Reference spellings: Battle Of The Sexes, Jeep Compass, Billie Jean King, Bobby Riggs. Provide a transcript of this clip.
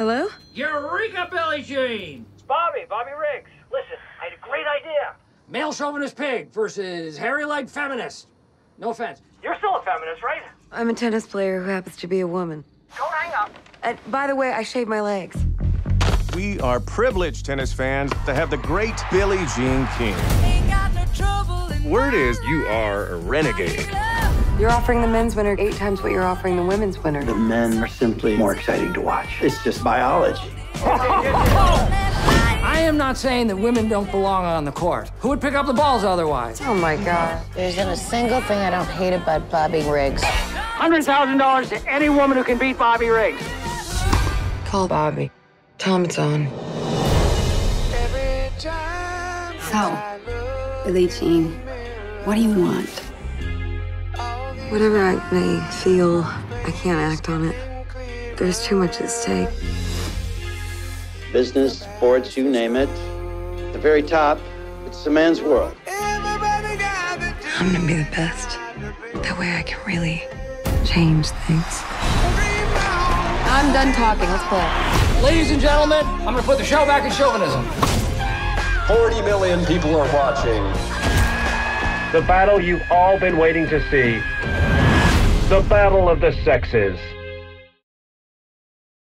Hello? Eureka, Billie Jean! It's Bobby, Bobby Riggs. Listen, I had a great idea. Male chauvinist pig versus hairy-legged feminist. No offense. You're still a feminist, right? I'm a tennis player who happens to be a woman. Don't hang up. By the way, I shaved my legs. We are privileged tennis fans to have the great Billie Jean King. Word is you are a renegade. You're offering the men's winner 8 times what you're offering the women's winner. The men are simply more exciting to watch. It's just biology. I am not saying that women don't belong on the court. Who would pick up the balls otherwise? Oh, my God. There isn't a single thing I don't hate about Bobby Riggs. $100,000 to any woman who can beat Bobby Riggs. Call Bobby. Tell him it's on. So, Billie Jean, what do you want? Whatever I may feel, I can't act on it. There's too much at stake. Business, sports, you name it. At the very top, it's a man's world. I'm gonna be the best. That way I can really change things. I'm done talking. Let's play. Ladies and gentlemen, I'm gonna put the show back in chauvinism. 40 million people are watching. The battle you've all been waiting to see. The battle of the sexes.